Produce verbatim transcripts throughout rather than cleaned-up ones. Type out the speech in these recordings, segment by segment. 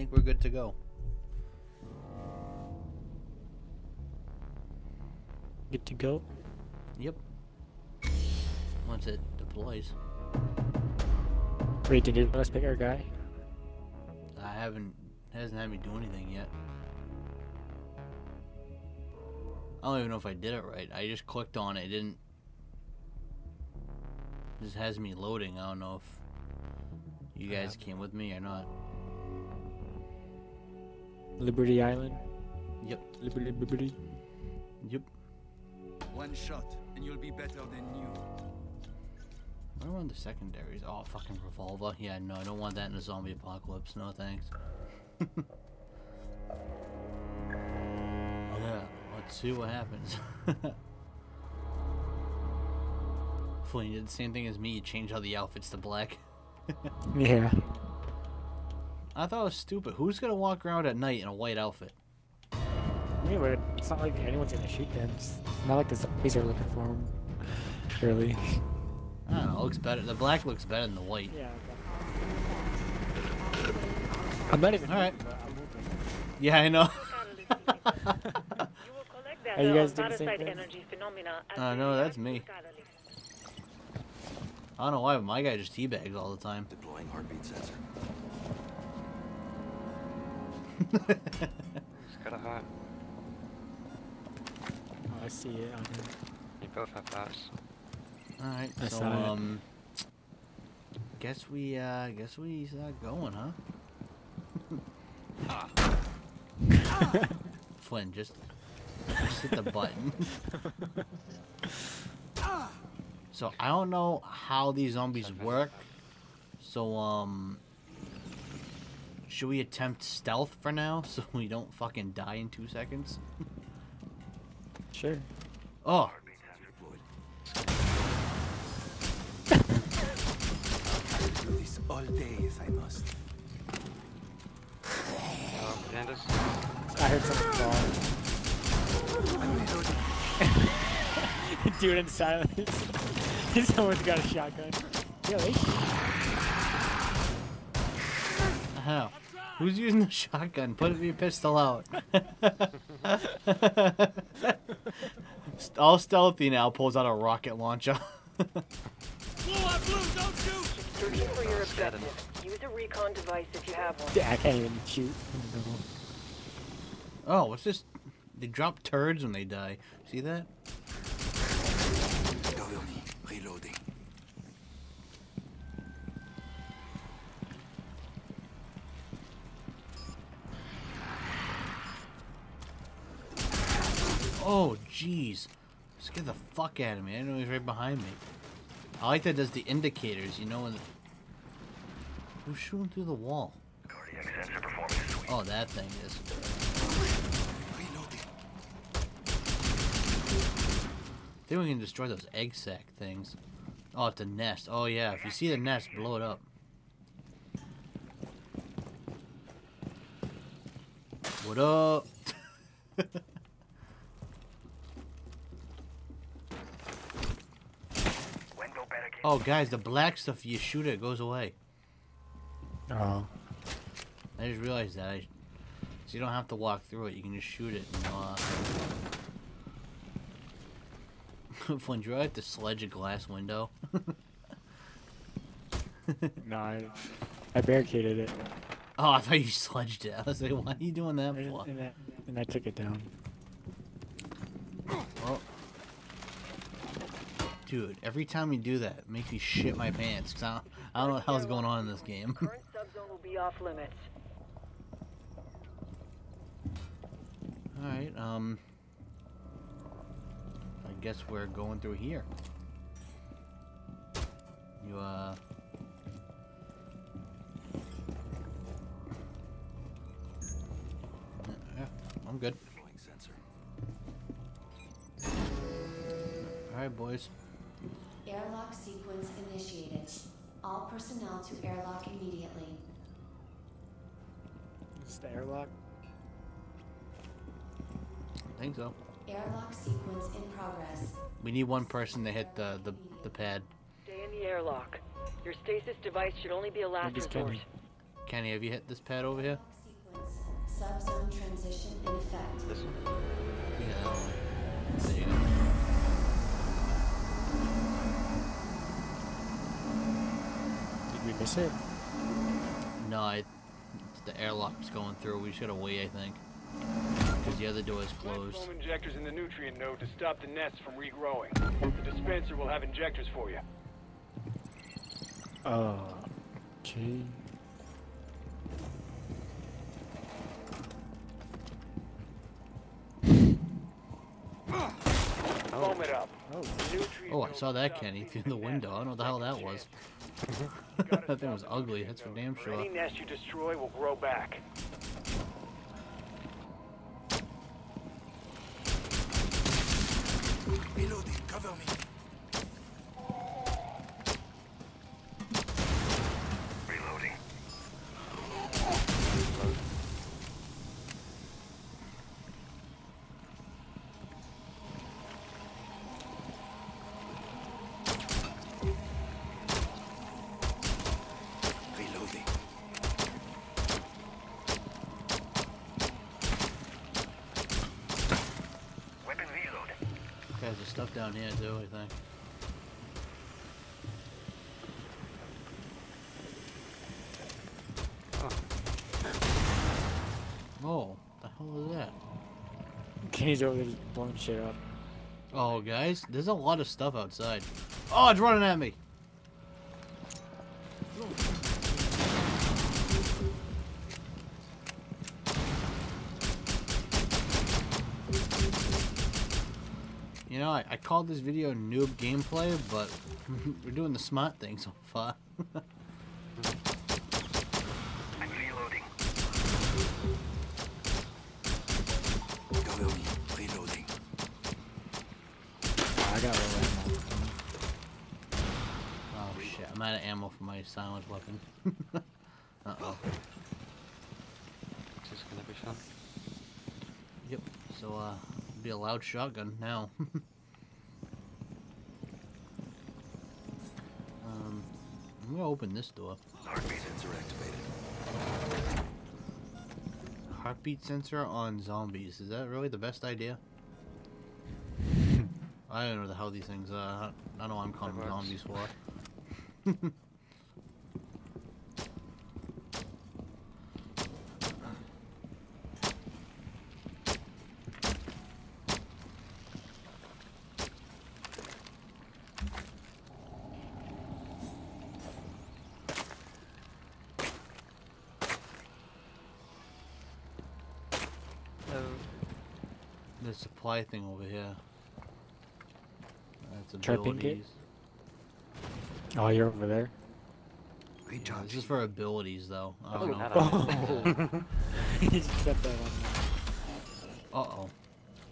think we're good to go. Good to go? Yep. Once it deploys. Wait, did you let us pick our guy? I haven't... It hasn't had me do anything yet. I don't even know if I did it right. I just clicked on it. It didn't... It just has me loading. I don't know if you guys came with me or not. Liberty Island? Yep. Liberty, Liberty. Yep. One shot, and you'll be better than new. I don't want the secondaries. Oh, fucking revolver. Yeah, no, I don't want that in a zombie apocalypse. No, thanks. Yeah, let's see what happens. Hopefully you did the same thing as me. You changed all the outfits to black. Yeah. I thought it was stupid. Who's going to walk around at night in a white outfit? Anyway, it's not like anyone's going to shoot them. It's not like the zombies are looking for them. Really. I don't know, it looks better. The black looks better than the white. Yeah. I'm not even. All right. Yeah, I know. Are you guys doing the same thing? Uh, no, that's me. I don't know why, but my guy just teabags all the time. Deploying heartbeat sensor. It's kind of hot. Oh, I see it on him. You both have flash. Alright, so um guess we uh guess we start going, huh? Flynn, just, just hit the button. So I don't know how these zombies work. So um should we attempt stealth for now so we don't fucking die in two seconds? Sure. Oh, all day if I must. I heard something fall. I'm reloading. Do it in silence. Someone's got a shotgun. Really? Oh. Who's using the shotgun? Put your pistol out. All stealthy now, pulls out a rocket launcher. Blue on blue, don't shoot! Searching for your objective. Use a recon device if you have one. Yeah, I can't even shoot. Oh, what's this? They drop turds when they die. See that? Reloading. Oh, jeez. Scared the fuck out of me. I didn't know he was right behind me. I like that it does the indicators, you know, when... Who's shooting through the wall? Oh, that thing is. I think we can destroy those egg sac things. Oh, it's a nest. Oh, yeah, if you see the nest, blow it up. What up? Oh, guys, the black stuff, you shoot it, it goes away. Oh. I just realized that. I, so you don't have to walk through it. You can just shoot it. And, uh... Flynn, do I have to sledge a glass window? No, I, I barricaded it. Oh, I thought you sledged it. I was like, why are you doing that for? And I, and I took it down. Well... Dude, every time you do that, it makes me shit my pants, because I, I don't know what the hell's going on in this game. Current subzone will be off limits. Alright, um... I guess we're going through here. You, uh... Yeah, I'm good. Alright, boys. Airlock sequence initiated. All personnel to airlock immediately. Is this the airlock? I think so. Airlock sequence in progress. We need one person to hit the, the, the pad. Stay in the airlock. Your stasis device should only be a last resort. Kenny. Kenny, have you hit this pad over here? Subzone transition in effect. This one? No. So you know. Did we miss it? No, I, the airlock's going through. We should have waited, I think. Because the other door is closed. Platform injectors in the nutrient node to stop the nests from regrowing. The dispenser will have injectors for you. Oh, okay. Foam it up. Oh, oh, I saw that, Kenny, through the window. I don't know what the hell that was. That thing was ugly, that's for damn sure. Any nest you destroy will grow back. Reloading, cover me. Reloading. Reload. Stuff down here too, I think. Oh, oh the hell is that? Kenny's over there blowing shit up. Oh, guys, there's a lot of stuff outside. Oh, it's running at me. You know, I, I called this video Noob Gameplay, but we're doing the smart thing so far. I'm reloading. Reloading. Reloading. Oh, I got a little ammo. Oh shit, I'm out of ammo for my silent weapon. Uh-oh. Is this gonna be fun? Yep, so uh... be a loud shotgun now. um, I'm gonna open this door. Heartbeat sensor activated. Heartbeat sensor on zombies. Is that really the best idea? I don't know the hell these things are. I don't know what I'm calling zombies for. There's a supply thing over here. That's abilities. Oh, you're over there? Yeah, this is for abilities, though. I don't oh, know. Oh. You just set that on.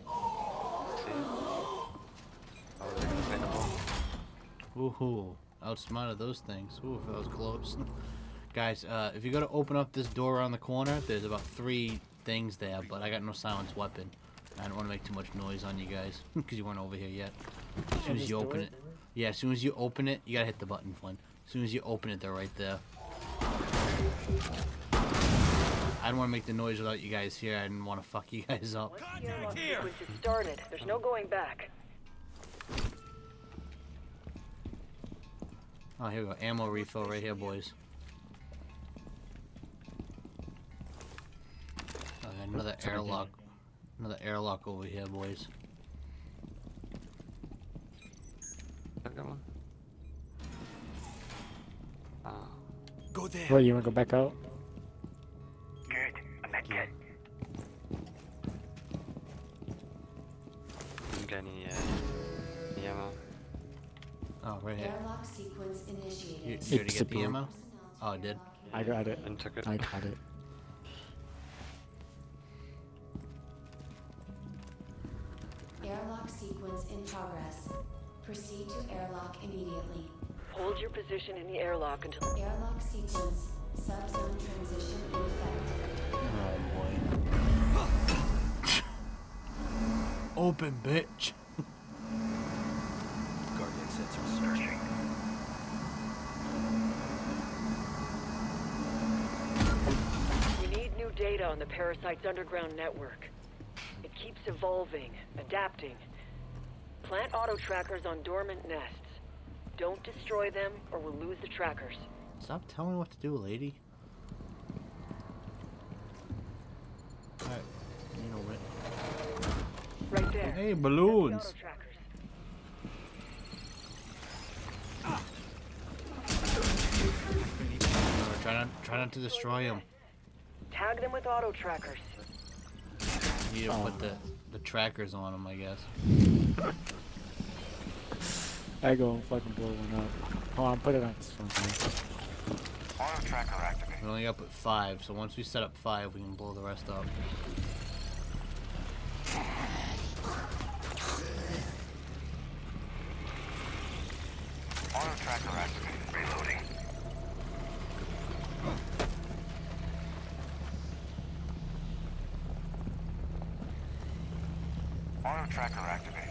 Uh-oh. Woohoo. Outsmarted those things. Ooh, if that was close. Guys, uh, if you go to open up this door around the corner, there's about three things there, but I got no silenced weapon. I don't want to make too much noise on you guys, because you weren't over here yet. As soon as you open it, yeah, as soon as you open it, you gotta hit the button, Flynn. As soon as you open it, they're right there. I don't want to make the noise without you guys here. I didn't want to fuck you guys up. Contact here! Started. There's no going back. Oh, here we go. Ammo refill right here, boys. Okay, another airlock. Another airlock over here, boys. I got one. Uh, go there. What, you wanna go back out? Good. I'm not good. I didn't get any, uh, the ammo. Oh, right here. Airlock sequence initiated. You, you already get the ammo? Oh, I did. I got it. And took it. I got it. Airlock sequence in progress. Proceed to airlock immediately. Hold your position in the airlock until airlock sequence subzone transition in effect. Oh boy. Open, bitch. Guardian sensor searching. We need new data. data on the parasite's underground network. It keeps evolving, adapting. Plant auto-trackers on dormant nests. Don't destroy them or we'll lose the trackers. Stop telling me what to do, lady. Alright, you know what? Right there. Hey, balloons! Ah. Try not, try not to destroy them. Tag them with auto trackers. You need to put the the trackers on them, I guess. I go and fucking blow one up. Hold on, put it on this one. Auto tracker activated. We're only up at five, so once we set up five, we can blow the rest up. Auto tracker activated. Reloading. Auto tracker activated.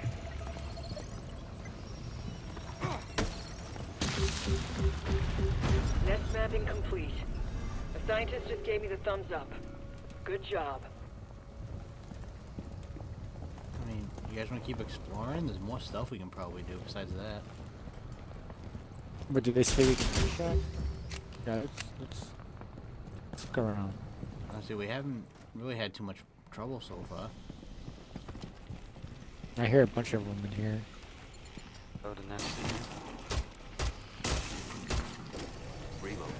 Nest mapping complete. A scientist just gave me the thumbs up. Good job. I mean, you guys want to keep exploring? There's more stuff we can probably do besides that. But did they say we can do that? Yeah, let's, let's, let's go around. Honestly, we haven't really had too much trouble so far. I hear a bunch of them in here. Go to nest. Reload.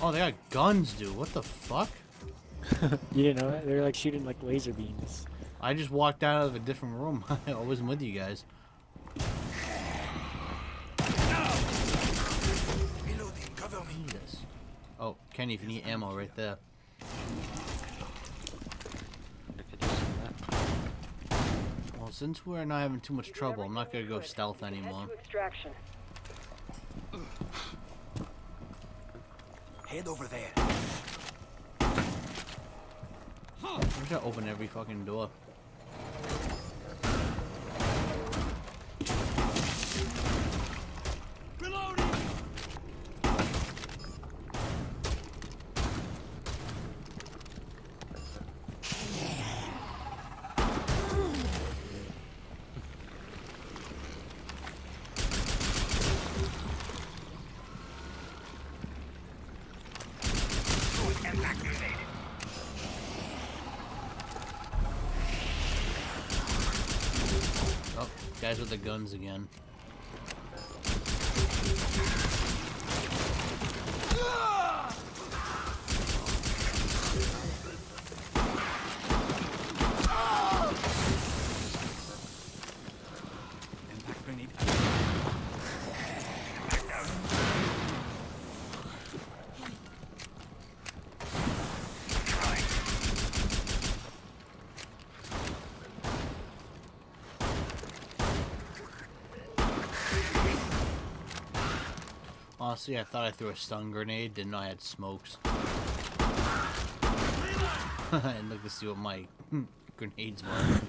Oh, they got guns, dude. What the fuck? You didn't know that? They're like shooting like laser beams. I just walked out of a different room. I wasn't with you guys. Oh, Kenny, if you need ammo right there. Well, since we're not having too much trouble, I'm not gonna go stealth anymore. Head over there. I'm just gonna open every fucking door. Guys with the guns again. Honestly, I thought I threw a stun grenade, didn't know I had smokes. And look to see what my grenades were.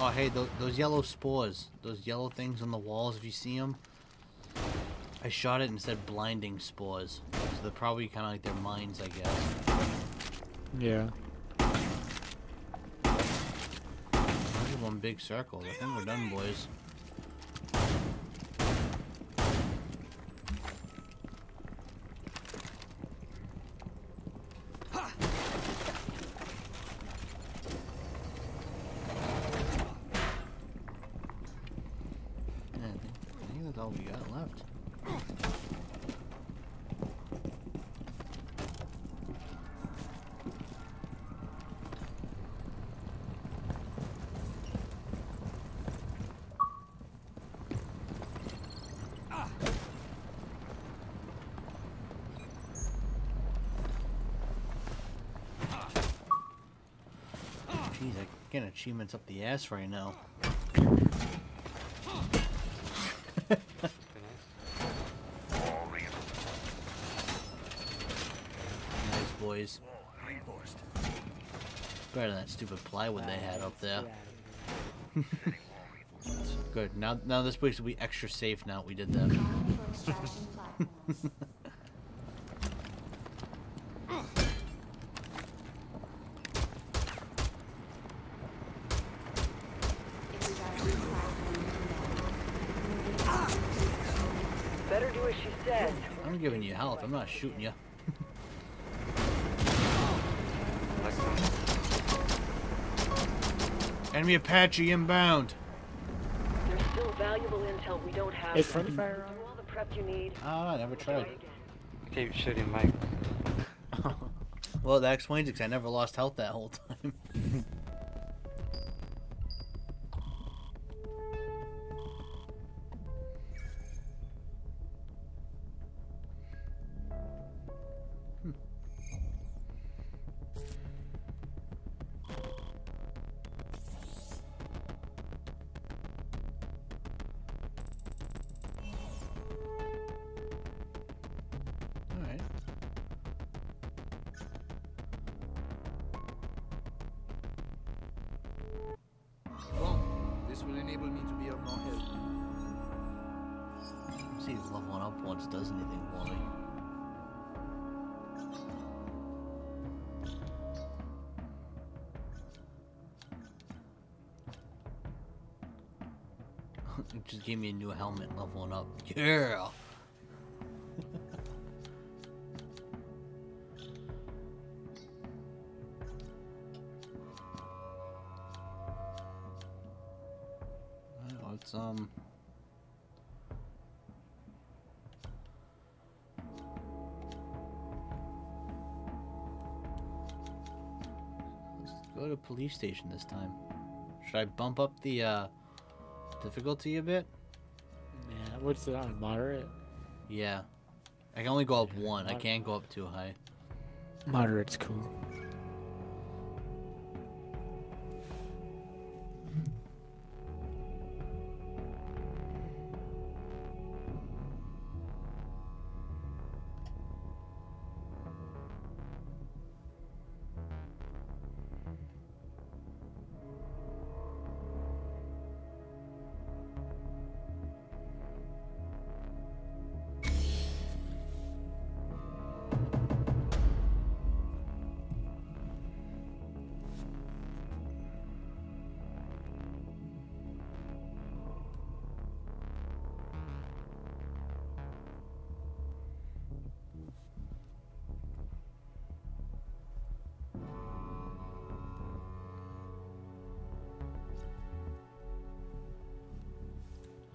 Oh, hey, th those yellow spores, those yellow things on the walls, if you see them. I shot it and said blinding spores. So they're probably kind of like their minds, I guess. Yeah. One big circle. I think we're done, boys. Yeah, I think, I think that's all we got left. Getting achievements up the ass right now. anyways. Better than that stupid plywood they had up there. Good. Now, now this place will be extra safe now that we did that. Better do as she said. I'm giving you health. I'm not shooting you. Enemy Apache inbound. There's still valuable intel we don't have. It's from the fire. Do all the prep you need. Ah, I never tried. Keep shooting, Mike. Well, that explains it, because I never lost health that whole time. Will enable me to be of more help. See if leveling up once does anything for me. Just give me a new helmet and leveling up. Yeah! Um, let's go to police station this time. Should I bump up the uh, difficulty a bit? Yeah, what's it on? Moderate? Yeah. I can only go up one. Moderate. I can't go up too high. Moderate's cool.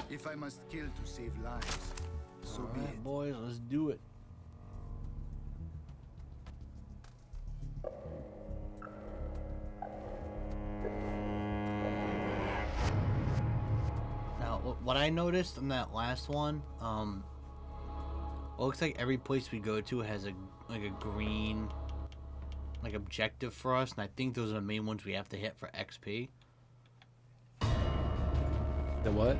If I must kill to save lives, so be it. Boys, let's do it. Now, what I noticed in that last one, um, it looks like every place we go to has a like a green, like objective for us, and I think those are the main ones we have to hit for X P. The what?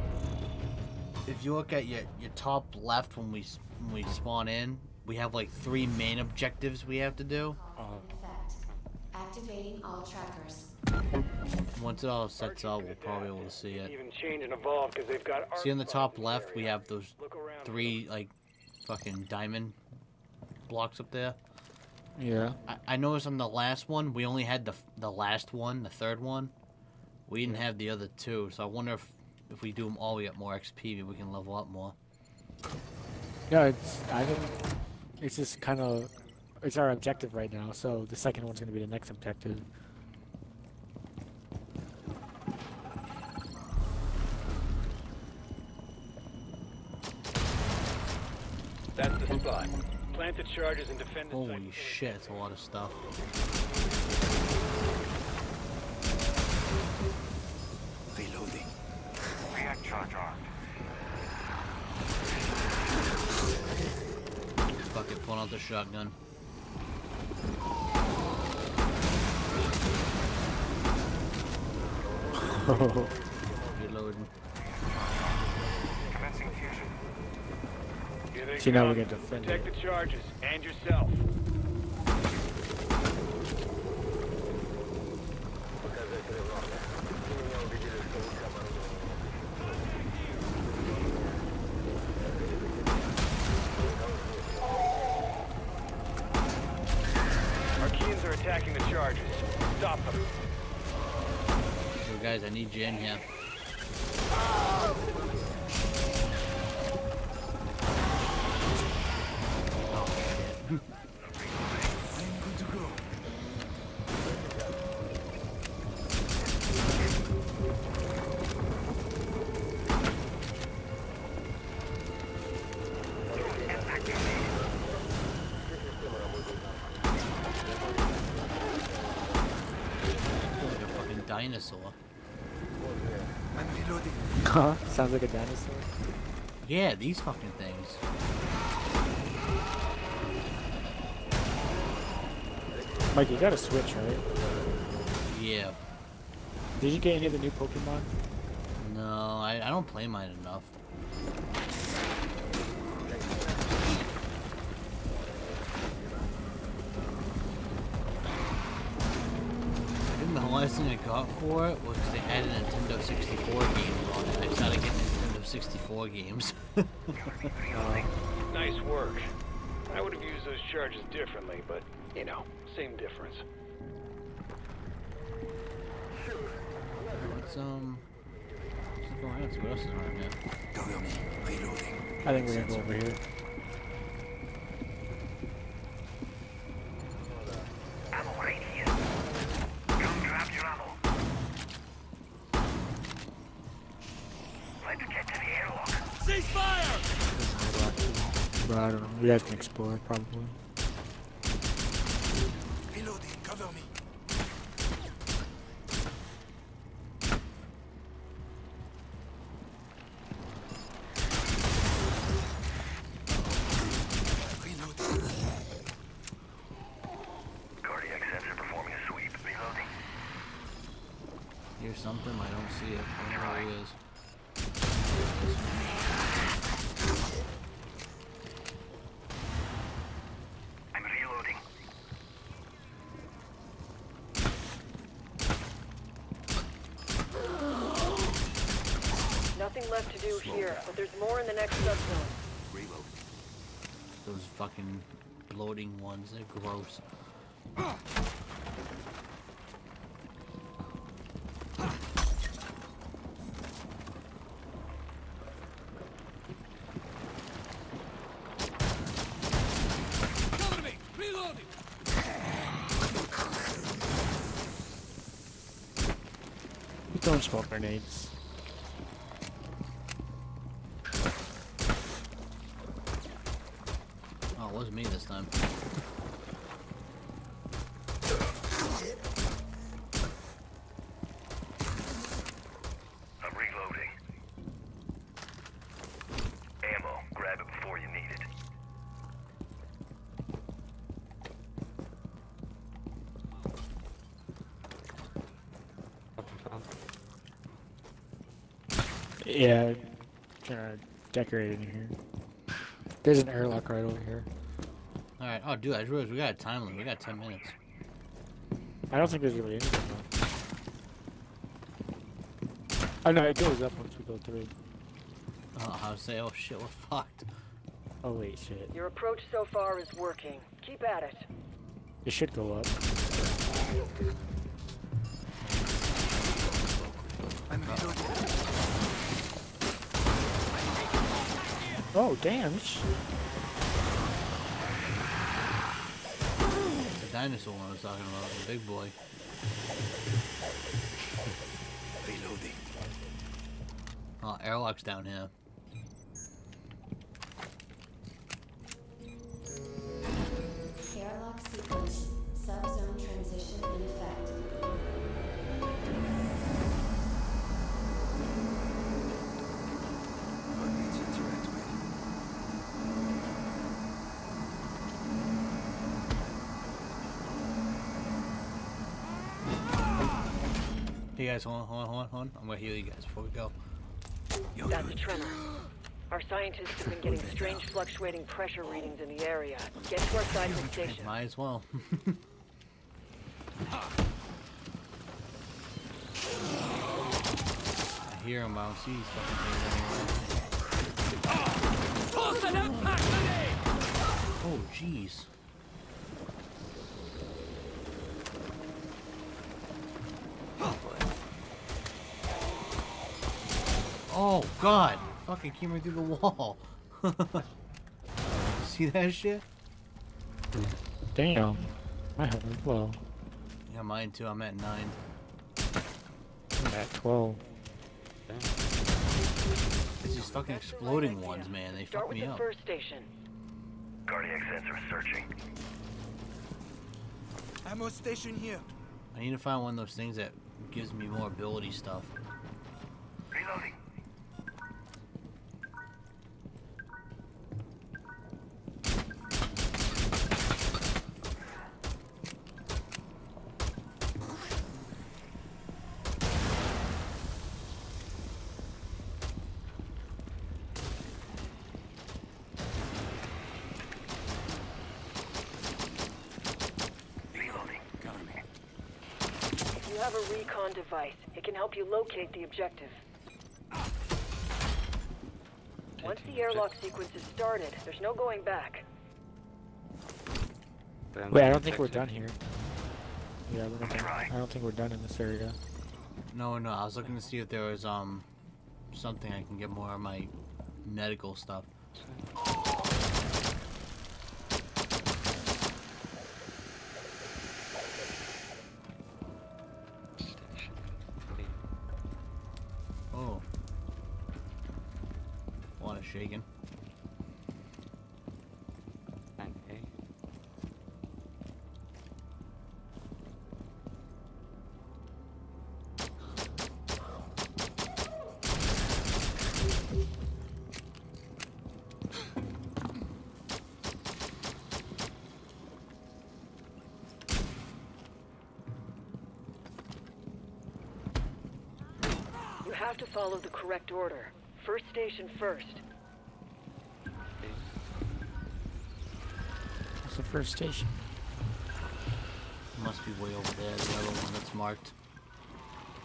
If you look at your, your top left when we when we spawn in, we have like three main objectives we have to do. Oh. Activating all trackers. Once it all sets up, we'll probably able to see it. Even change and evolve, because they've got see in the top left, we have those three like fucking diamond blocks up there. Yeah. I, I noticed on the last one, we only had the the last one, the third one. We didn't have the other two, so I wonder if. If we do them all, we get more X P. Maybe we can level up more. Yeah, it's I don't. It's just kind of. It's our objective right now, so the second one's going to be the next objective. That's the spot. Planted charges and defended. Holy shit! That's a lot of stuff. Reloading. Charge on. Fuck it, pulling out the shotgun. Reloading. Commencing fusion. See, now we get defended. Protect the charges and yourself. attacking the charges. Stop them. So guys, I need you in here. Oh, shit. I'm good to go. Dinosaur. I'm reloading. Huh? Sounds like a dinosaur. Yeah, these fucking things. Mike, you got a Switch, right? Yeah. Did you get any of the new Pokemon? No, I, I don't play mine enough. The last thing I got for it was they had a Nintendo sixty-four game on it. I started getting Nintendo sixty-four games. Nice work. I would have used those charges differently, but you know, same difference. Let's um, let's go around and see what else is around here. I think we're gonna go over here. I don't know. You guys can explore, probably. Reloading, cover me. Reloading. Cardiac sensor performing a sweep. Reloading. Here's something. I don't see it. I don't know where it is. Left to do here, but there's more in the next subzone. Reload. Those fucking bloating ones, they're gross. You don't smoke grenades. It wasn't me this time. I'm reloading. Ammo, grab it before you need it. Yeah, trying to decorate in here. There's an airlock right over here. Alright, oh dude, I just realized we got a time limit, we got ten minutes. I don't think there's really anything left. Oh no, it goes up once we go through. Oh, I was saying, oh shit, we're fucked. Oh wait, shit. Your approach so far is working. Keep at it. It should go up. I'm oh. oh, damn. Dinosaur one I was talking about, the big boy. Reloading. Oh, airlock's down here. Airlock sequence, subzone transition in effect. Hey guys, hold on, hold on, hold on, hold on. I'm gonna heal you guys before we go. That's a tremor. Our scientists have been getting strange fluctuating pressure readings in the area. Get to our seismic station. Might as well. I hear him, I don't see these fucking things anyway. Oh, jeez. Oh god! Fucking came right through the wall. See that shit? Damn. My health is low. Yeah, mine too. I'm at nine. I'm at twelve. Damn. It's these fucking exploding ones, man. They fuck me up. First station. Cardiac sensor searching. Ammo station here. I need to find one of those things that gives me more ability stuff. Reloading. A recon device. It can help you locate the objective. Once the airlock sequence is started, there's no going back. Wait, I don't think we're done here. Yeah, we're not, I don't think we're done in this area. No, no, I was looking to see if there was um something I can get more of my medical stuff. Shaking. Okay. You have to follow the correct order. First station first. The first station must be way over there. The other one that's marked.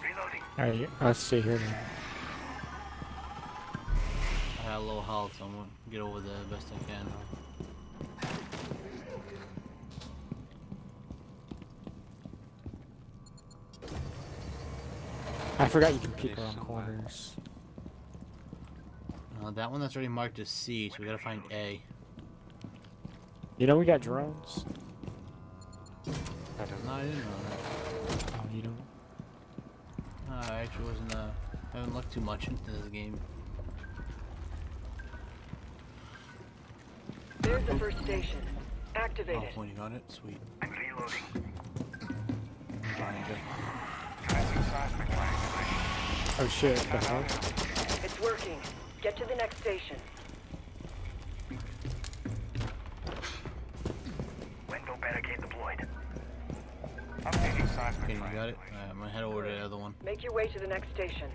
Reloading. All right, I'll stay here. Then. I got a little health, so I'm gonna get over there the best I can. I forgot you can peek around corners. Uh, that one that's already marked is C, so we gotta find A. You know we got drones. I don't know. No, I didn't know that. Oh, you don't? No, I actually wasn't. Uh, I haven't looked too much into this game. There's the first station. Activated. Oh, when you got it, sweet. I'm reloading. Oh shit! The hell? It's working. Get to the next station. Okay, you got it? Alright, I'm gonna head over to the other one. Make your way to the next station.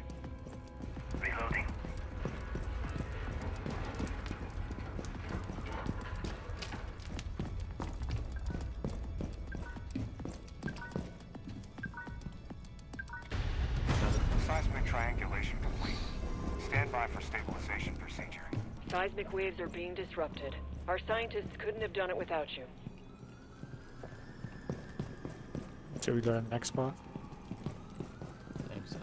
Reloading. Seismic triangulation complete. Stand by for stabilization procedure. Seismic waves are being disrupted. Our scientists couldn't have done it without you. Should we go to the next spot? I think so.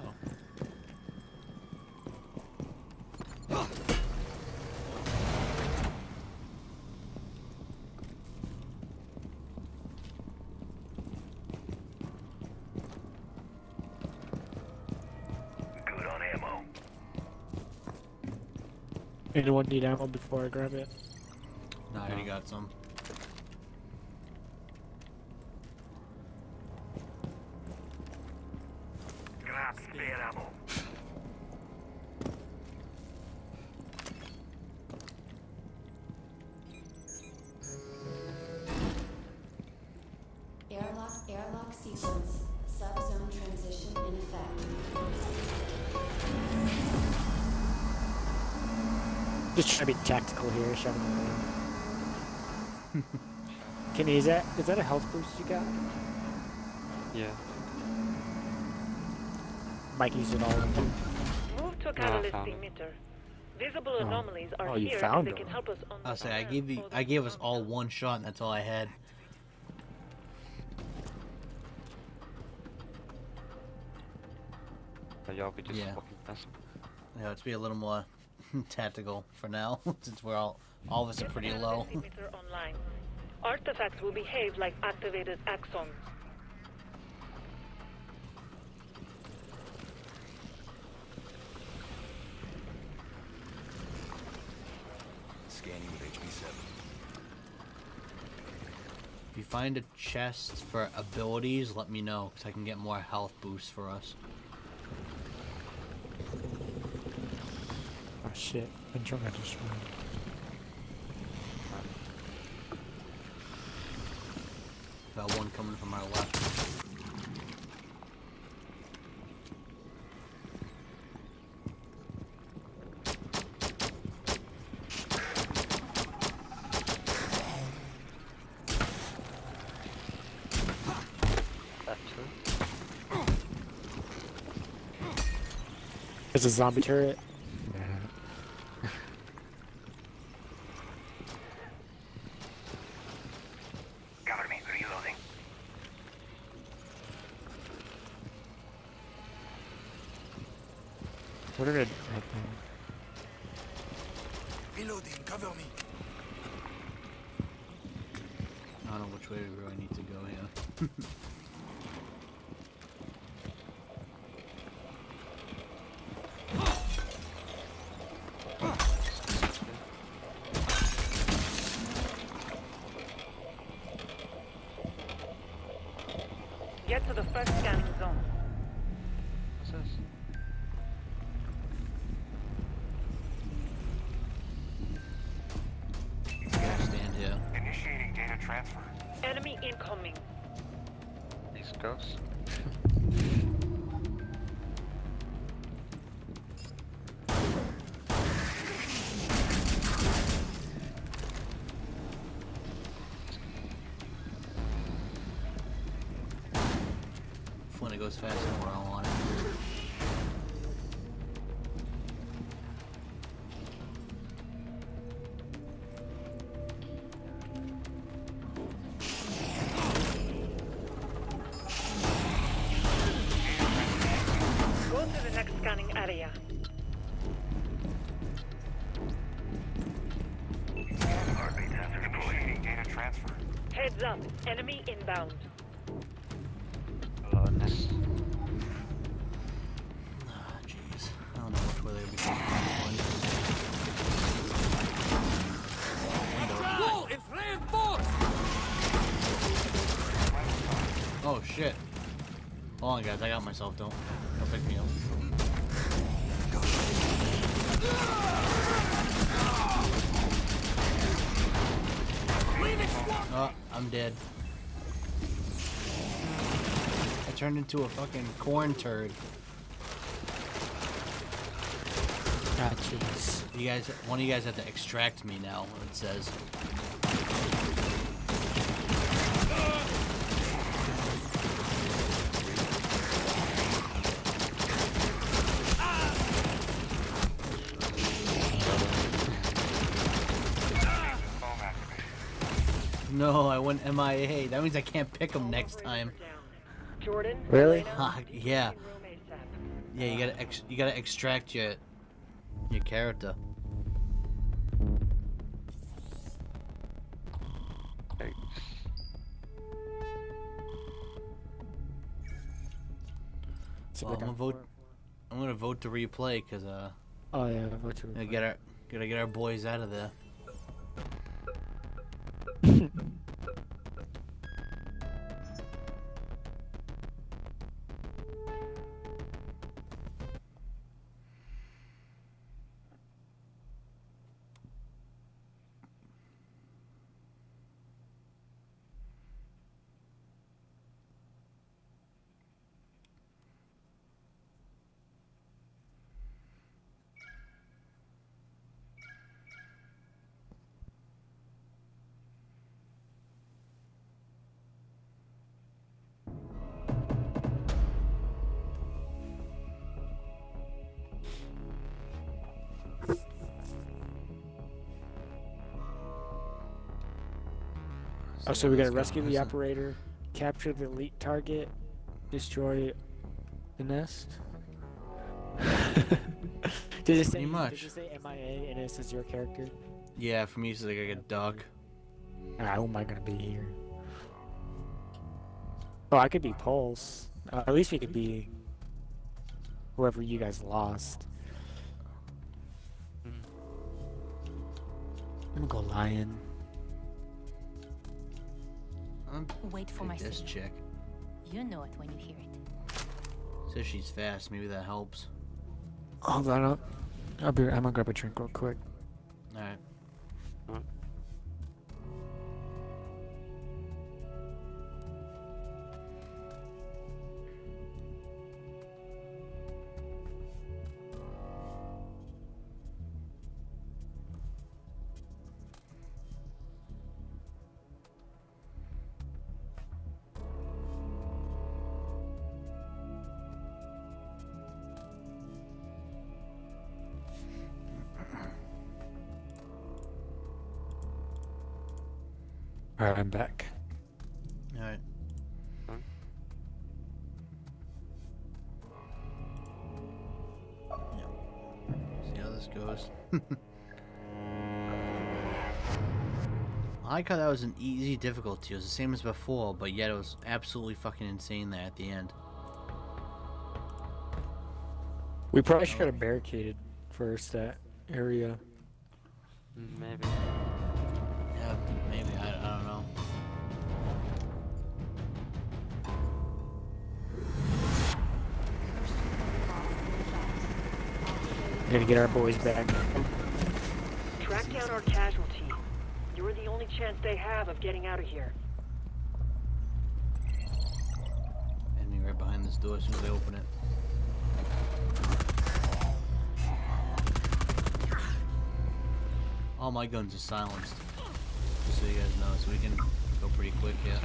Good on ammo. Anyone need ammo before I grab it? No, I already got some. Just trying to be tactical here, shoving. Can is that is that a health boost you got? Yeah. Mike used it all. Move to catalyst emitter. Visible anomalies are oh, here. Found they can help us on I'll the say I gave the I gave us all one shot, and that's all I had. Y'all be just yeah. fucking Yeah, let's be a little more tactical for now, since we're all all of us are pretty low. Online. Artifacts will behave like activated axons. Scanning with H P seven. If you find a chest for abilities, let me know, because I can get more health boosts for us. Oh shit, I'm trying to destroy it. Got one coming from our left. It's a zombie turret. What did it happen? Reloading, cover me. I don't know which way we really need to go here. Get to the first scanning zone. What's this? Transfer. Enemy incoming. East Coast. When it goes faster, we're all on it. Heads up, enemy inbound. Hello, this. Ah, jeez. I don't know which way they'll be going. Oh, it's reinforced! Oh, shit. Hold on, guys. I got myself. Don't. Don't pick me up. Oh. I'm dead. I turned into a fucking corn turd. Ah, jeez. You guys, one of you guys have to extract me now, what it says. No, I went M I A. That means I can't pick them next time. Jordan, really? Uh, yeah. Yeah, you gotta ex you gotta extract your your character. Hey. Well, I'm gonna vote. I'm gonna vote to replay, cause uh. Oh yeah, vote to replay. Get our gotta get our boys out of there. Oh, so we gotta rescue the operator, capture the elite target, destroy the nest. Does it say, pretty much. Does it say M I A and it says your character? Yeah, for me it's like a dog. And how am I gonna be here? Oh, I could be Pulse. Uh, at least we could be whoever you guys lost. I'm gonna go Lion. Um, Wait for my signal. Check. You know it when you hear it. Says she's fast. Maybe that helps. Hold on up. I'll be. I'm gonna grab a drink real quick. All right. All right. Alright, I'm back. Alright. Huh? Yeah. See how this goes. I thought that was an easy difficulty. It was the same as before, but yet it was absolutely fucking insane there at the end. We probably should have barricaded first that area. Maybe. Yeah, maybe. I, I don't know. We're gonna get our boys back. Track down our casualty. You're the only chance they have of getting out of here. Enemy right behind this door as soon as they open it. All my guns are silenced. Just so you guys know, so we can go pretty quick, yeah.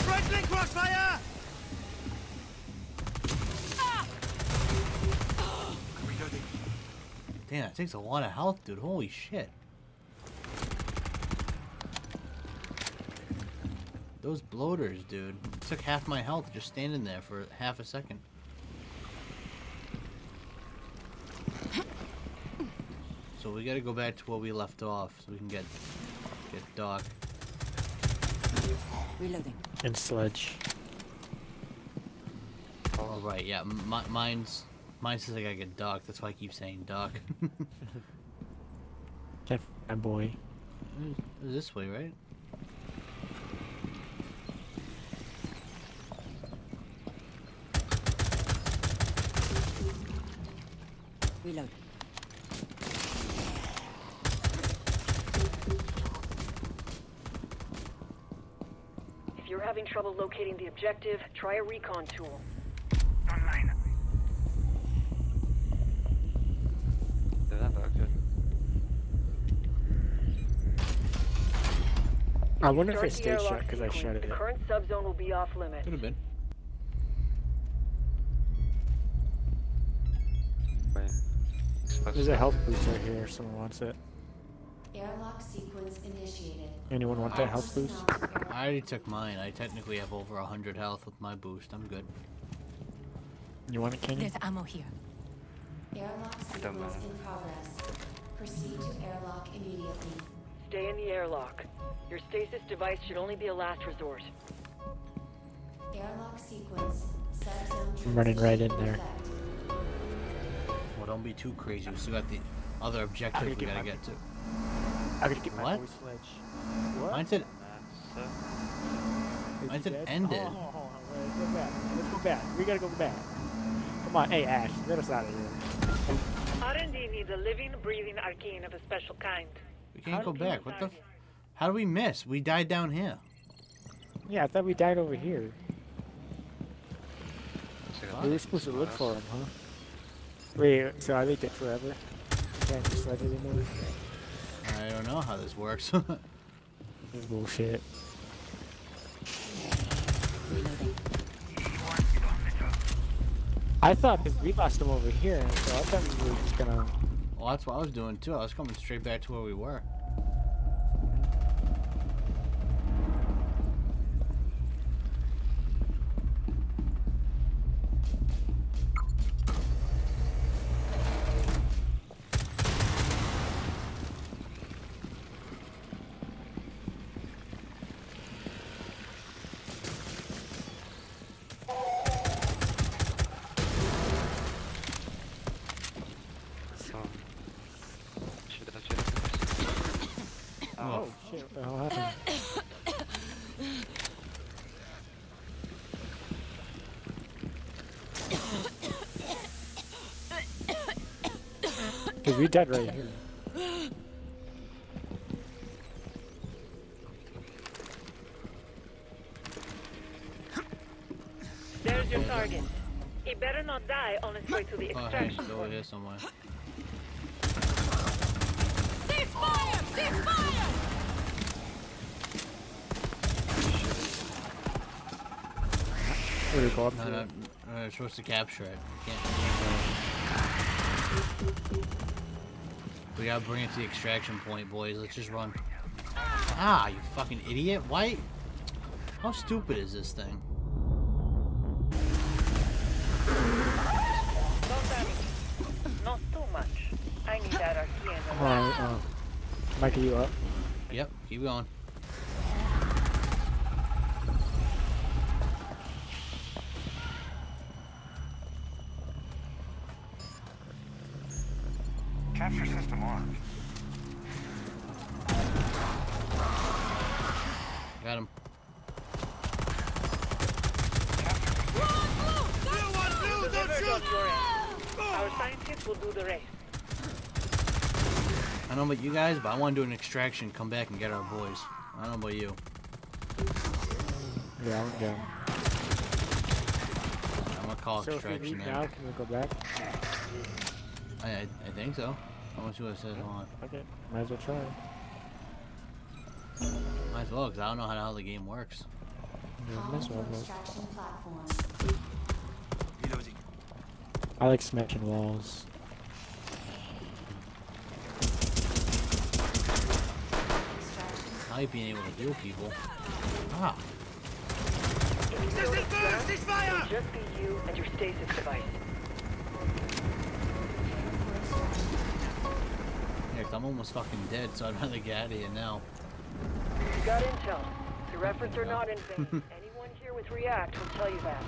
Friendly crossfire! Damn, that takes a lot of health, dude. Holy shit. Those bloaters, dude. It took half my health just standing there for half a second. So we gotta go back to where we left off so we can get get Doc. Reloading. And Sledge. All right, yeah, my, mine's... Mine says I gotta get Doc, that's why I keep saying Doc. That boy. It was this way, right? Reload. If you're having trouble locating the objective, try a recon tool. Online. I wonder if I stayed shot because I shot it. The current subzone will be off limits. Could have been. There's a health boost right here if someone wants it. Airlock sequence initiated. Anyone want that health boost? I already took mine. I technically have over one hundred health with my boost. I'm good. You want it, Kenny? There's ammo here. Airlock sequence in progress. Proceed to airlock immediately. Stay in the airlock. Your stasis device should only be a last resort. Airlock sequence. I'm running right in there. Well, don't be too crazy. We still got the other objective we gotta get to. I gotta get my voice sledge. What? Mine said. Mine said ended. Hold on, hold on. Let's go back. Let's go back. We gotta go back. Come on, hey Ash, let us out of here. R and D needs a living, breathing arcane of a special kind. We can't go back. What the f- How do we miss? We died down here. Yeah, I thought we died over here. We were supposed to look for him, huh? Wait, so I lived it forever? Can't just let it anymore? I don't know how this works. This is bullshit. I thought because we lost him over here, so I thought we were just gonna... Well, that's what I was doing too. I was coming straight back to where we were. Because we died right here. There's your target. He better not die on his way to the extraction. Oh, he's over here somewhere. Ceasefire! Ceasefire! Where do you go up no, to? No, no, we're supposed to capture it. We can't. We gotta bring it to the extraction point, boys. Let's just run. Ah, you fucking idiot! Why? How stupid is this thing? Not too much. I need that Archean. Alright, uh, Michael, you up? Yep, keep going. Capture system armed. Got him. Our scientists will do the rest. I don't know about you guys, but I want to do an extraction, come back and get our boys. I don't know about you. Yeah, I'm down. I'm gonna call so extraction now. now. Can we go back? I, I, I think so. I want to see what it says. Hold on. Okay, might as well try. Might as well, because I don't know how the, how the game works. Dude, might as well, bro. I like smashing walls. I ain't being able to heal people. Ah. There's a burst! There's fire! Just be you and your stasis device. Yeah, cause I'm almost fucking dead, so I'd rather get out of here now. You got intel. The reference or not in vain. Anyone here with React will tell you that.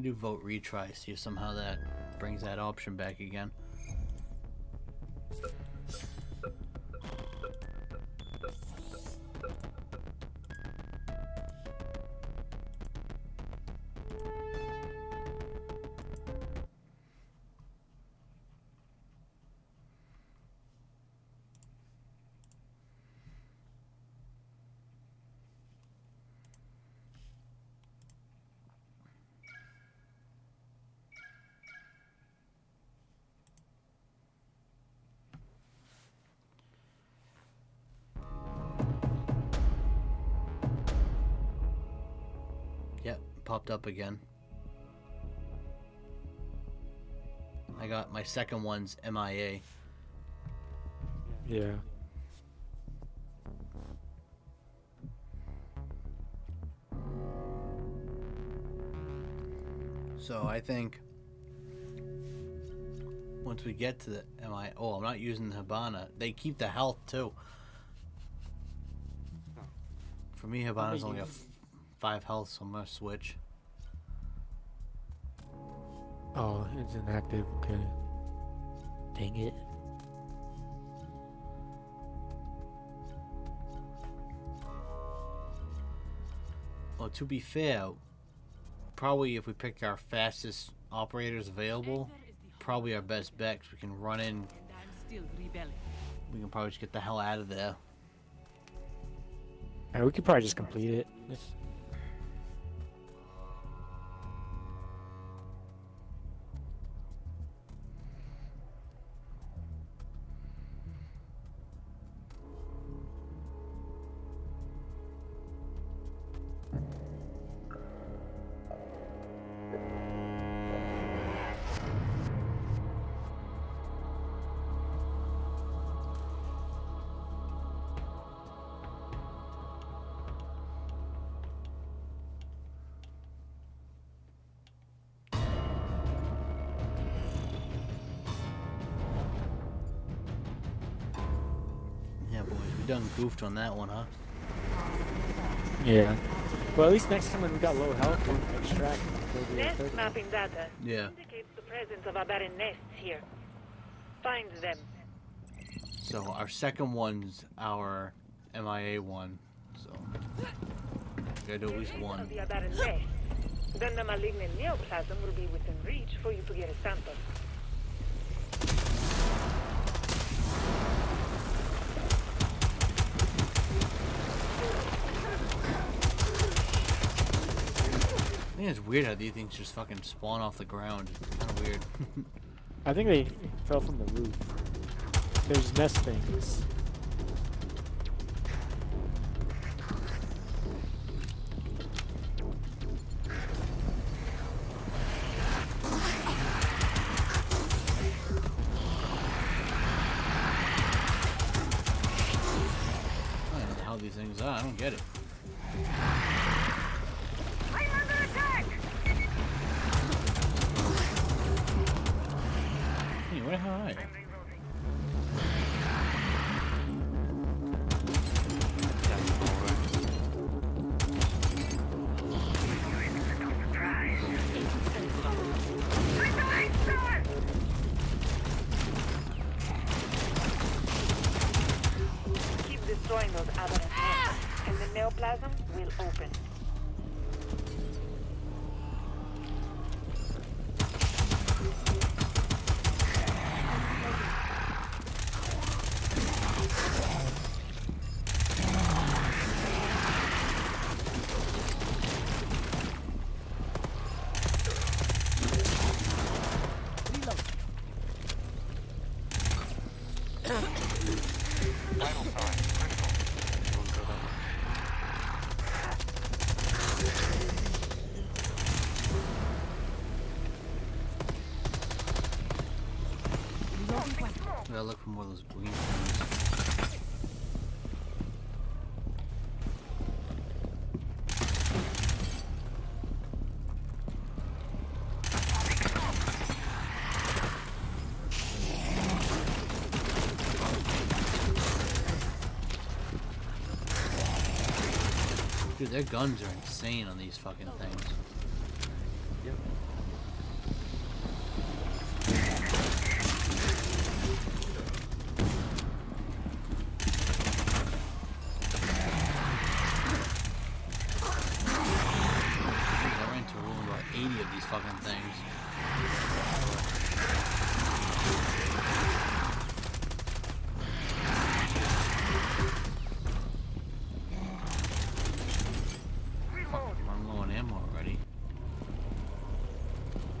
Do vote retry, see if somehow that brings that option back again. Popped up again. I got my second one's M I A. Yeah. So I think once we get to the M I A, oh, I'm not using the Habana. They keep the health too. For me, Habana's only a five health, so I'm gonna switch. Oh, it's inactive, okay. Dang it. Well, to be fair, probably if we pick our fastest operators available, probably our best bet, 'cause we can run in. We can probably just get the hell out of there. Alright, we could probably just complete it. It's done goofed on that one, huh? Yeah. Well, at least next time when we got low health, we can extract. Nest mapping data yeah. indicates the presence of aberrant nests here. Find them. So our second one's our M I A one. So we gotta do at least one. The aberrant nest. Then the malignant neoplasm will be within reach for you to get a sample. I think it's weird how these things just fucking spawn off the ground. It's kind of weird. I think they fell from the roof. There's nest things. I don't know how these things are. I don't get it. I look for more of those green things. Dude, their guns are insane on these fucking things. Yep.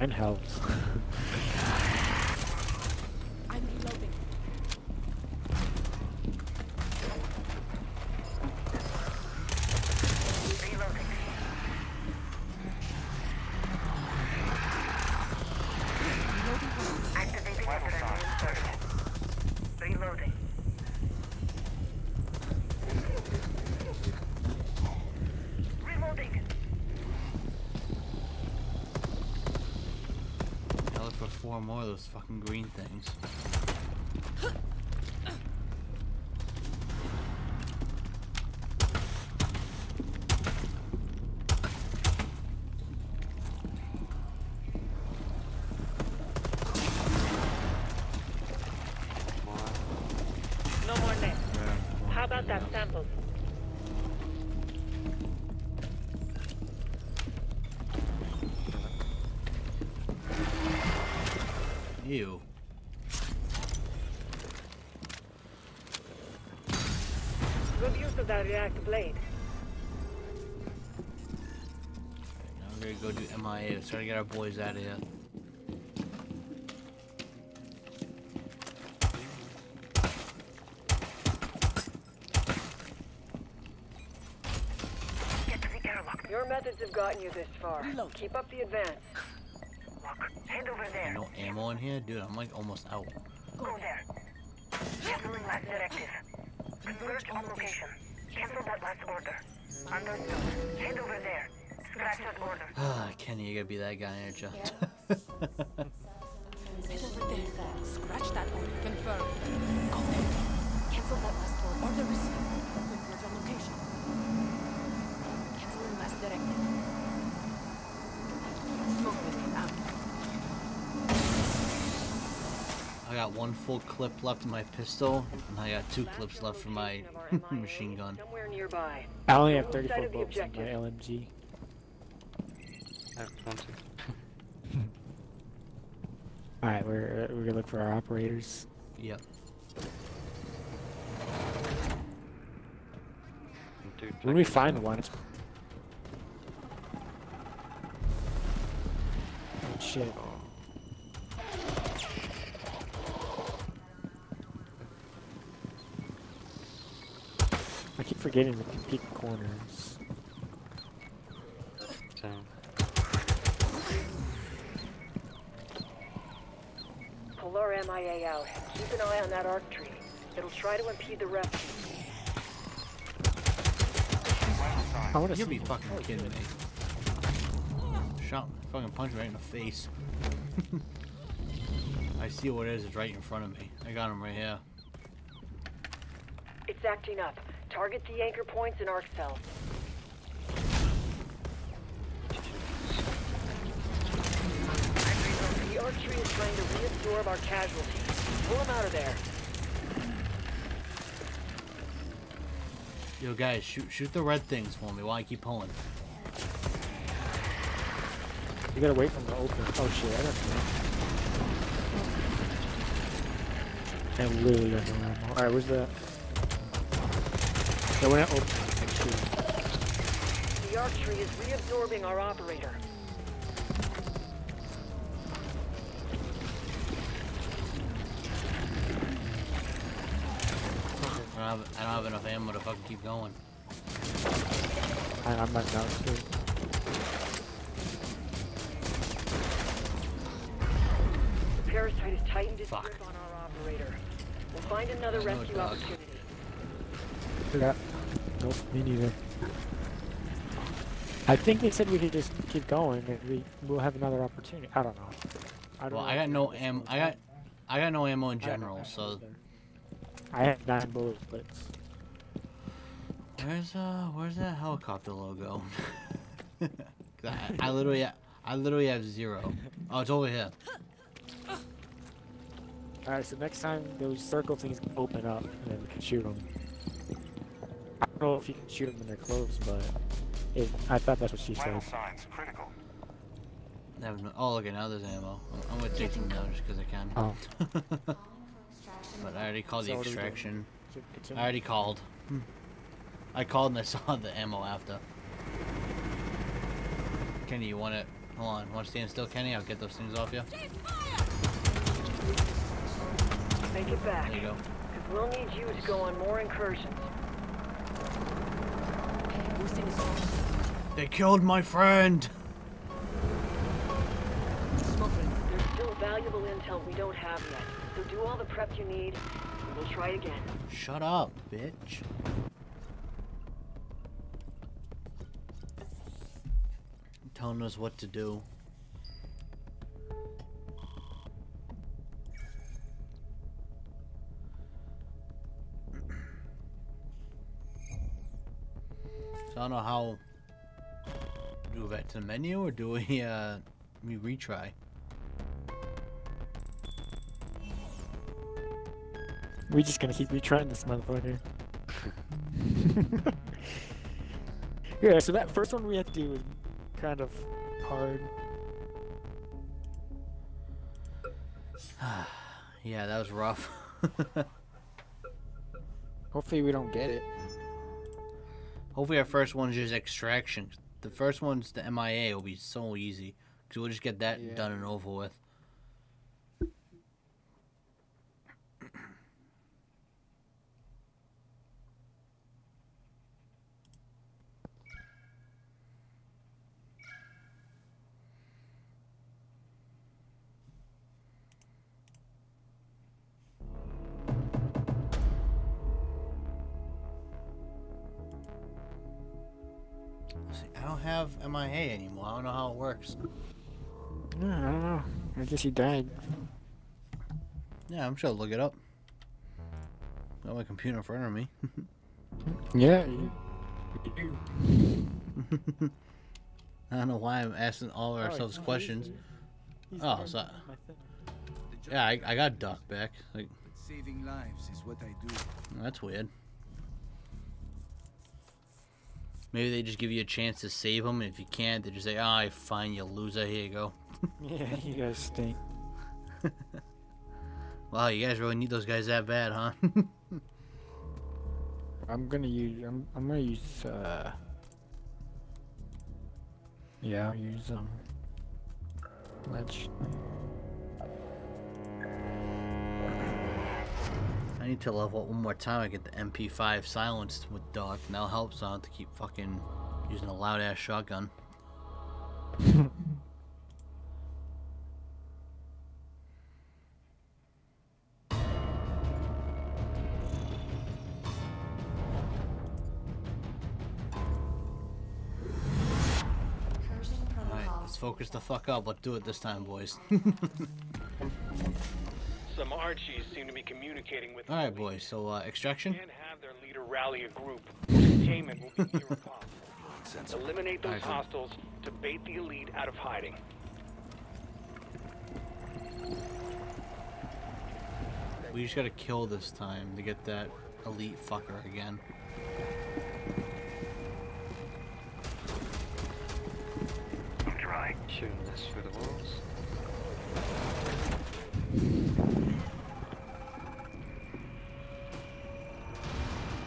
And helps. I'm reloading. Reloading. Activating weapon. Reloading. Four more of those fucking green things. No more net. Yeah. How about that sample? Ew. Good use of that reactor blade. Now we're gonna go do M I A. Let's try to get our boys out of here. Get to the catalog. Your methods have gotten you this far. Reload. Keep up the advance. Head over there. No ammo in here? Dude, I'm like almost out. Go there. Canceling last directive. Converge on location. Cancel that last order. Understood. Head over there. Scratch that order. Ah, Kenny, you gotta be that guy, aren't you? Head over there. Scratch that order. Confirm. Go there. Cancel that last order. Order received. Converge on location. Canceling last directive. got one full clip left in my pistol, and I got two clips left for my machine gun. I only have thirty-four bullets in my L M G. I have twenty. Alright, we're, we're gonna look for our operators. Yep. When we find one, it's... Oh, shit. I keep forgetting we can peek corners. So. Pull our M I A out. Keep an eye on that arc tree. It'll try to impede the rescue. I wanna You'll be fucking kidding me. Shot, fucking punch right in the face. I see what it is. It's right in front of me. I got him right here. It's acting up. Target the anchor points and arc cells. The archery is trying to reabsorb our casualties. Pull them out of there. Yo, guys, shoot, shoot the red things for me while I keep pulling. You gotta wait for them to open. Oh shit, I don't know. I literally don't know. Alright, where's the... So we're not open. The archery is reabsorbing our operator. I don't, have, I don't have enough ammo to fucking keep going. I, I'm not down too. The parasite has tightened its grip on our operator. We'll find another rescue opportunity. Yeah. Nope, me neither. I think they said we could just keep going and we will have another opportunity. I don't know. I don't well, know I got no ammo. I got, I got no ammo in general, I so. Either. I have nine bullets. Where's uh, where's that helicopter logo? I, I literally, I literally have zero. Oh, it's over here. All right, so next time those circle things open up, and then we can shoot them. I don't know if you can shoot them when they're closed, but it, I thought that's what she said. Signs critical. No, oh, look, now there's ammo. I'm, I'm gonna take them now just because I can. Oh. But I already called so the extraction. I already called. Hmm. I called and I saw the ammo after. Kenny, you want it? Hold on. Want to stand still, Kenny? I'll get those things off you. Make it back. There you go. Because we'll need you to go on more incursions. They killed my friend! There's still valuable intel we don't have yet. So do all the prep you need, and we'll try again. Shut up, bitch. You're telling us what to do. So I don't know how... Do we go back to the menu, or do we, uh... we retry? We're just gonna keep retrying this motherfucker. Yeah, so that first one we have to do was kind of hard. Yeah, that was rough. Hopefully we don't get it. Hopefully our first one's just extraction. The first one's the M I A will be so easy. Because we'll just get that yeah. done and over with. Have M I A anymore. I don't know how it works. Yeah, I don't know. I guess he died. Yeah, I'm sure I'll look it up. Got my computer in front of me. Yeah, you do. I don't know why I'm asking all of ourselves oh, questions. Oh, so I, Yeah, I, I got Doc back. Like, but saving lives is what I do. That's weird. Maybe they just give you a chance to save them, and if you can't, they just say, "Ah, oh, fine, you loser. Here you go." Yeah, you guys stink. Wow, you guys really need those guys that bad, huh? I'm gonna use. I'm. I'm gonna use. Uh. Yeah, I'll use them. Um, Let's. I need to level up one more time. I get the M P five silenced with Doc, and that'll help, so I don't have to keep fucking using a loud ass shotgun. Alright, let's focus the fuck up. Let's do it this time, boys. Some Archies seem to be communicating with. All right, boys. So uh, extraction. Can't have their leader rally a group. Containment will be near impossible. Eliminate those hostiles to bait the elite out of hiding. We just gotta kill this time to get that elite fucker again. I'm trying shooting this through the walls.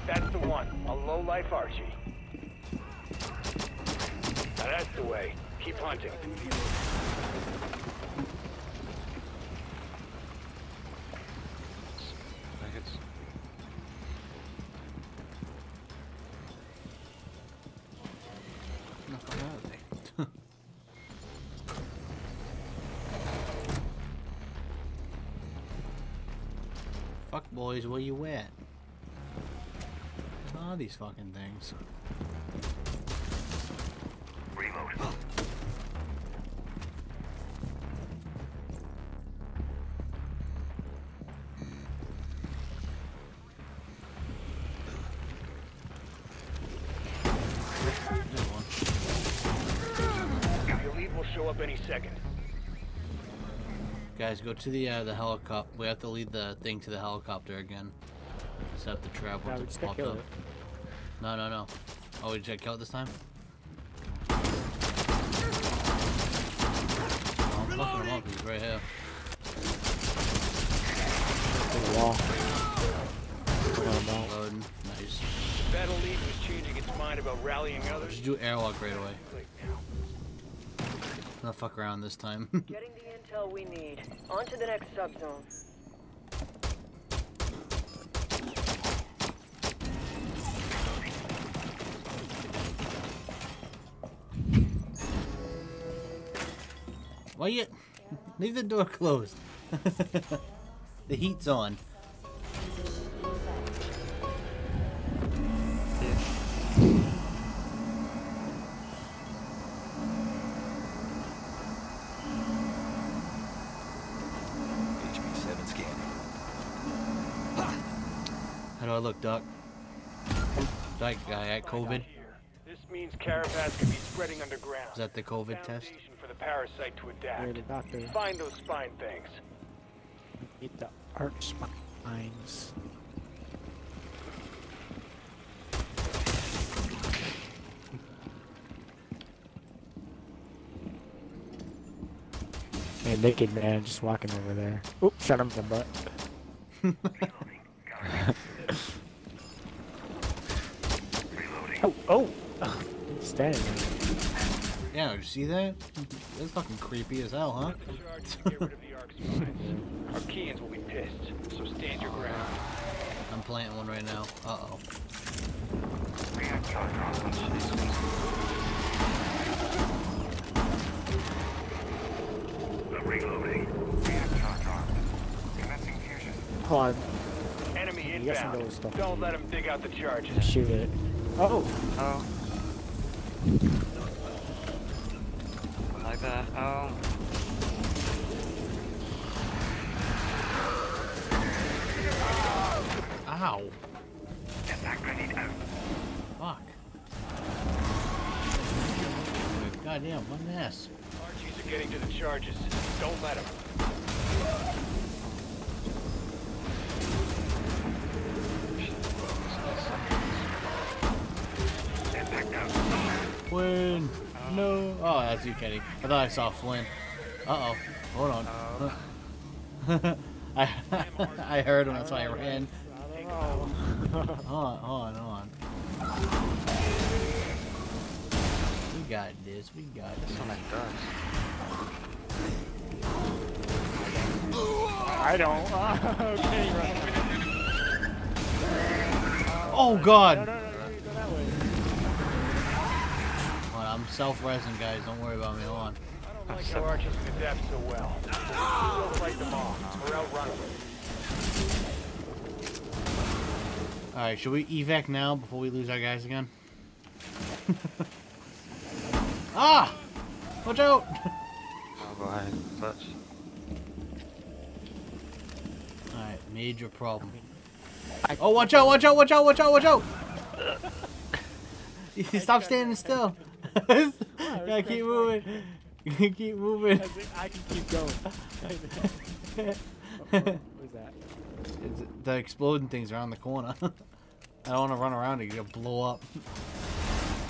That's the one, a low-life Archie. Now that's the way. Keep hunting. Fuck, boys, where you at? All these fucking things. Reload. The elite will show up any second. Guys, go to the uh, the helicopter. We have to lead the thing to the helicopter again. Set the trap once it's popped up. It. No, no, no. Oh, did I kill it this time? Oh, I'm fucking him up. He's right here. The wall. Oh, loading. Nice. The battle lead was changing its mind about rallying others. Just do airlock right away. Not fuck around this time. Getting the intel we need. On to the next subzone. Why you leave the door closed? The heat's on. H P seven scanning. How do I look, Doc? Doc guy at COVID. This means Carapace could be spreading underground. Is that the COVID test? The parasite to adapt. The Find those spine things. Eat the arch spines. Man, naked man just walking over there. Oops, shot him in the butt. Oh, oh! Oh. He's standing there. Yeah, did you see that? That's fucking creepy as hell, huh? Our Keans will be pissed, so stand your ground. I'm planting one right now. Uh oh. Reloading. Hold on. Enemy inbound. Don't let him dig out the charges. Shoot it. Oh. Oh. Uh, oh. Ow. Get that grenade out. Fuck. Goddamn, what an ass. Archies are getting to the charges. Don't let them. Flynn! No! Oh, that's you, Kenny. I thought I saw Flynn. Uh-oh. Hold on. Uh, I, I heard him, that's why I ran. Hold on, hold on, hold on. We got this, we got this. That's what it does. I don't. Oh, okay, right. Oh, God! No, no, no, no, you go that way. Hold on, I'm self-resing, guys. Don't worry about me. Hold on. I don't like how Archie's to death so well. We'll fight them all. We're outrunning them. Alright, should we evac now before we lose our guys again? Ah! Watch out! I'll go ahead and touch. Alright, major problem. Oh, watch out, watch out, watch out, watch out, watch out! Stop standing still. Gotta keep moving. Keep moving. I can keep going. What was that? It's, the exploding things around the corner. I don't want to run around it. You'll blow up.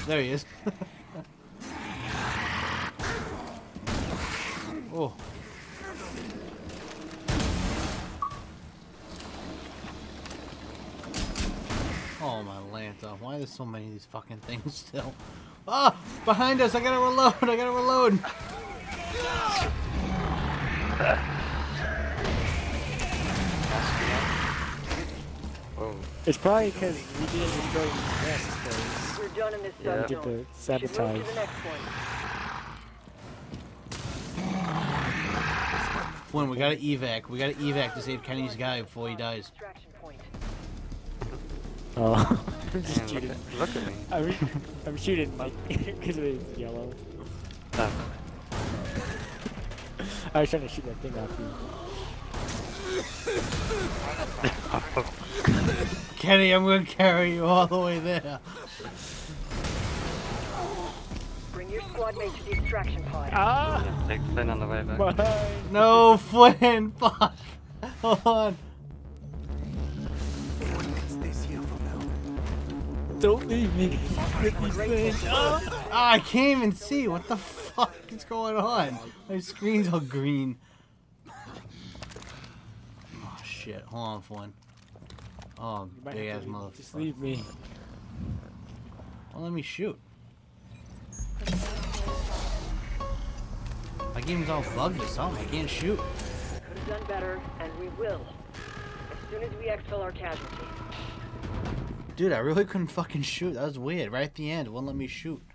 There he is. Oh. Oh my Lanta! Why are there so many of these fucking things still? Ah! Oh, behind us! I gotta reload! I gotta reload! It's probably because we didn't destroy the rest of those. We're done in this zone. Yeah. We did the sabotage. To the next point. Flynn, we gotta evac. We gotta evac to save Kenny's guy before he dies. Oh. I'm just Man, shooting. Look at, look at me. I'm, I'm shooting Mike because it's yellow. Oh. I was trying to shoot that thing off you. Kenny, I'm going to carry you all the way there. Bring your squad mate to the extraction pod. Ah! Take Flynn on the way back. Bye. No, Flynn! Fuck! Hold on. Don't leave me. Oh, I can't even see. What the fuck is going on? My screen's all green. Oh shit. Hold on for one. Oh, big ass motherfucker. Just leave me. Well, let me shoot. My game's all bugged or something. I can't shoot. Could have done better, and we will. As soon as we exfil our casualties. Dude, I really couldn't fucking shoot. That was weird. Right at the end, it wouldn't let me shoot.